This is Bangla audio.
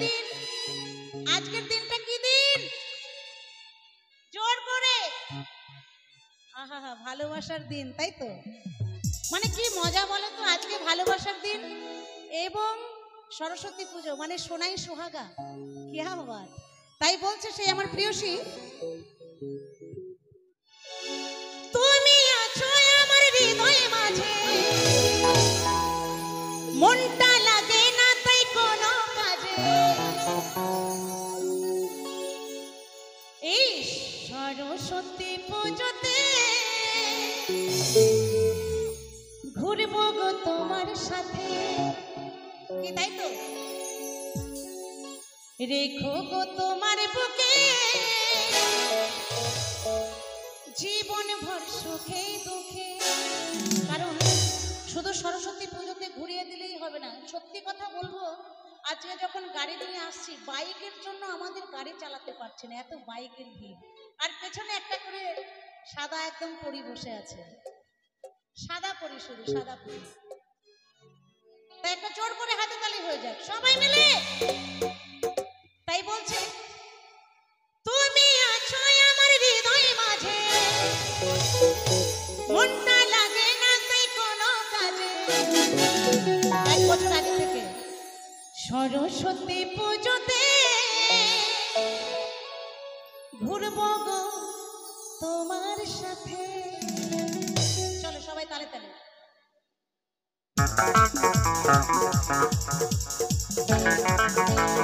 দিন, আজকের দিনটা কি দিন, জোর করে আহা হা ভালোবাসার দিন, তাই তো? মানে কি মজা বলো তো, আজকে ভালোবাসার দিন এবং সরস্বতী পুজো, মানে সোনাই সোহাগা, কি আবার তাই বলছে সেই আমার প্রিয়সী। তুমি আছো আমার হৃদয় মাঝে, মনটা লাগে না তাই কোনো কাজে, এই সরস্বতী পুজোতে ঘুরবো গো তোমার সাথে, কি তাই তো? রেখো গো তোমার বুকে জীবন ভর সুখে দুঃখে। কারণ শুধু সরস্বতী পুজোতে ঘুরিয়ে দিলেই হবে না, সত্যি কথা বলবো আজকে যখন গাড়ি নিয়ে আসছি, বাইকের জন্য আমাদের গাড়ি চালাতে পারছি না, এত বাইকের ভিড়, আর পেছনে একটা করে সাদা একদম পরি বসে আছে, সাদা পরি, শুধু সাদা পরি। তাই একটা জোর করে হাততালি হয়ে যাক সবাই মিলে, তাই বলছে তুমি আছো আমার হৃদয় মাঝে, মনটা লাগে না তাই কোনো কাজে, এক বছর আগে থেকে সরস্বতী পুজোতে ঘুরবো গো তোমার সাথে। চলো সবাই তালে তালে।